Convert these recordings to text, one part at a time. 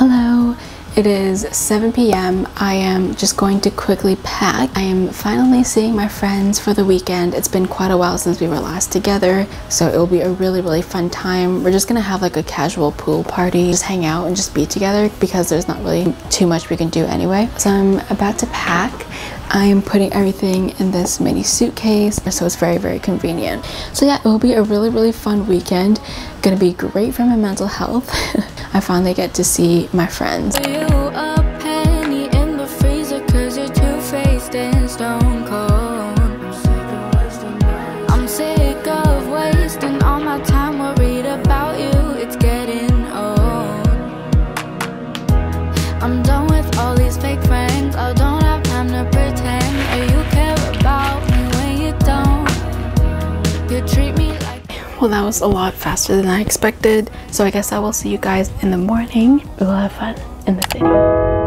Hello, it is 7 p.m. I am just going to quickly pack. I am finally seeing my friends for the weekend. It's been quite a while since we were last together, so it will be a really fun time. We're just gonna have like a casual pool party, just hang out and just be together because there's not really too much we can do anyway. So I'm about to pack. I am putting everything in this mini suitcase, so it's very convenient. So yeah, it will be a really fun weekend. Gonna be great for my mental health. I finally get to see my friends. Well, that was a lot faster than I expected, so I guess I will see you guys in the morning. We will have fun in the city.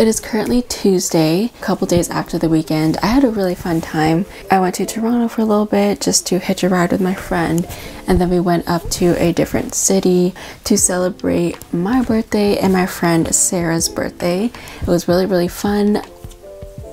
It is currently Tuesday, a couple days after the weekend. I had a really fun time. I went to Toronto for a little bit just to hitch a ride with my friend, and then we went up to a different city to celebrate my birthday and my friend Sarah's birthday. It was really fun.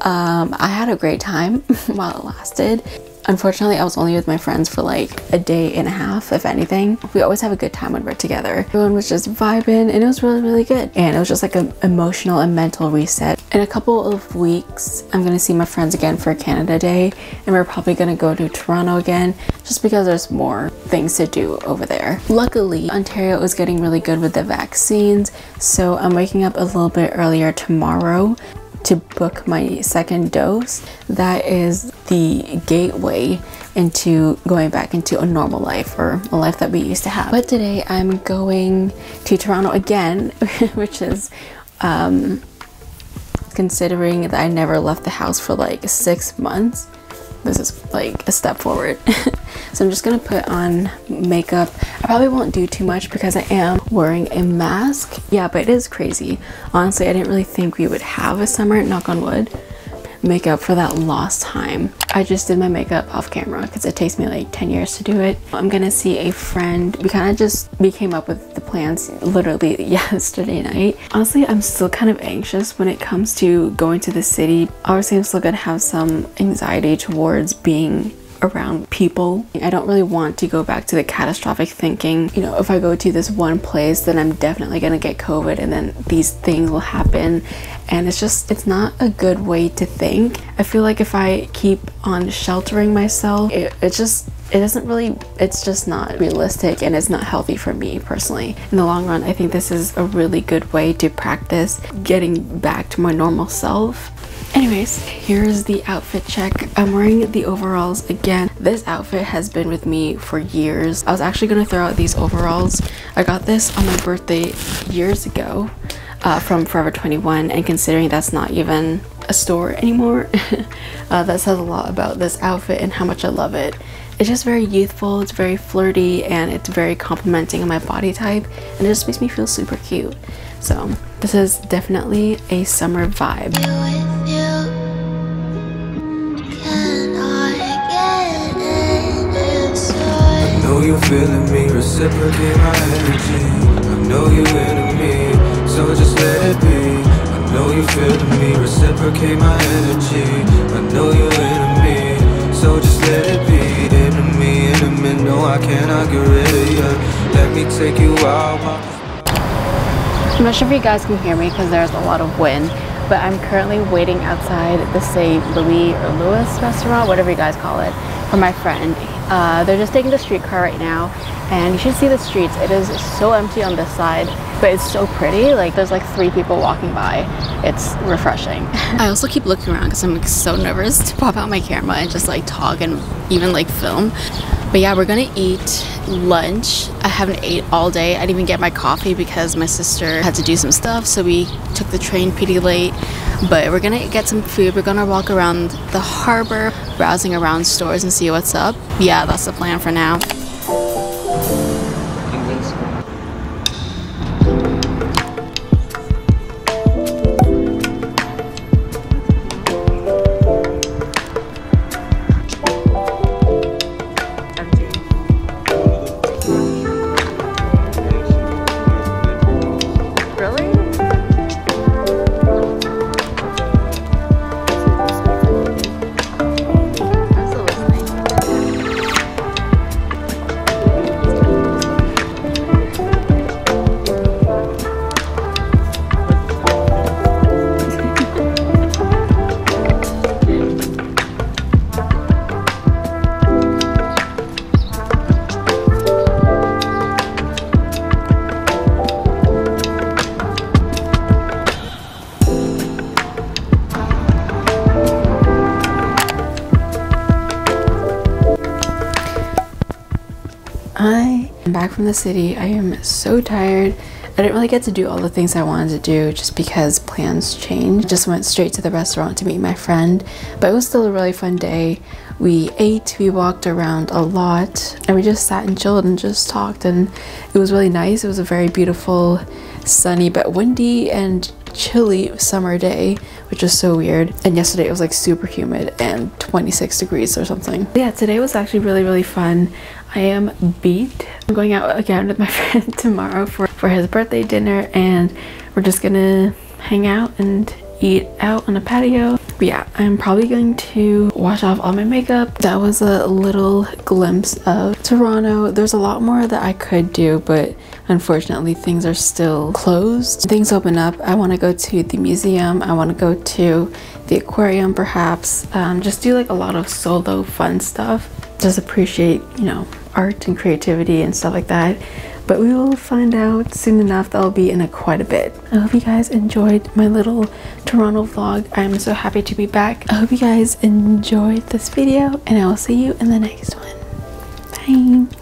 I had a great time while it lasted. Unfortunately, I was only with my friends for like a day and a half, if anything. We always have a good time when we're together. Everyone was just vibing and it was really good. And it was just like an emotional and mental reset. In a couple of weeks, I'm gonna see my friends again for Canada Day, and we're probably gonna go to Toronto again just because there's more things to do over there. Luckily, Ontario is getting really good with the vaccines, so I'm waking up a little bit earlier tomorrow to book my second dose. That is the gateway into going back into a normal life, or a life that we used to have. But today I'm going to Toronto again, which is considering that I never left the house for like 6 months, this is like a step forward. So I'm just gonna put on makeup. I probably won't do too much because I am wearing a mask. Yeah, but it is crazy. Honestly, I didn't really think we would have a summer, knock on wood. Makeup for that lost time. I just did my makeup off camera because it takes me like 10 years to do it. I'm gonna see a friend. We kind of just, we came up with the plans literally yesterday night. Honestly, I'm still kind of anxious when it comes to going to the city. Obviously, I'm still gonna have some anxiety towards being around people. I don't really want to go back to the catastrophic thinking, you know, if I go to this one place then I'm definitely gonna get COVID and then these things will happen, and it's just, it's not a good way to think. I feel like if I keep on sheltering myself, it doesn't really, it's just not realistic and it's not healthy for me personally. In the long run, I think this is a really good way to practice getting back to my normal self. Anyways, here's the outfit check. I'm wearing the overalls again. This outfit has been with me for years. I was actually gonna throw out these overalls. I got this on my birthday years ago from Forever 21, and considering that's not even a store anymore, that says a lot about this outfit and how much I love it. It's just very youthful, it's very flirty, and it's very complimenting on my body type, and it just makes me feel super cute. So this is definitely a summer vibe. I know you're feeling me, reciprocate my energy. I know you're into me, so just let it be. I know you're feeling me, reciprocate my energy. I know you're into me, so just let it be. Into me, intimate, no I cannot get rid of you. Let me take you out. I'm not sure if you guys can hear me because there's a lot of wind, but I'm currently waiting outside the St. Louis or Louis restaurant, whatever you guys call it, for my friend. They're just taking the streetcar right now, and you should see the streets. It is so empty on this side, but it's so pretty. Like, there's like 3 people walking by. It's refreshing. I also keep looking around because I'm so nervous to pop out my camera and just like talk and even like film. But yeah, we're gonna eat lunch. I haven't ate all day. I didn't even get my coffee because my sister had to do some stuff, so we took the train pretty late. But we're gonna get some food. We're gonna walk around the harbor, browsing around stores and see what's up. Yeah, that's the plan for now. I am back from the city. I am so tired. I didn't really get to do all the things I wanted to do just because plans changed. Just went straight to the restaurant to meet my friend, but it was still a really fun day. We ate, we walked around a lot, and we just sat and chilled and just talked, and it was really nice. It was a very beautiful, sunny but windy and chilly summer day, which was so weird. And yesterday it was like super humid and 26 degrees or something. Yeah, today was actually really fun. I am beat. I'm going out again with my friend tomorrow for his birthday dinner, and we're just gonna hang out and eat out on a patio. But yeah, I'm probably going to wash off all my makeup. That was a little glimpse of Toronto. There's a lot more that I could do, but unfortunately things are still closed. Things open up. I want to go to the museum. I want to go to the aquarium perhaps. Just do like a lot of solo fun stuff. Just appreciate, you know, art and creativity and stuff like that. But we will find out soon enough. That'll be in quite a bit. I hope you guys enjoyed my little Toronto vlog. I'm so happy to be back. I hope you guys enjoyed this video, and I will see you in the next one. Bye.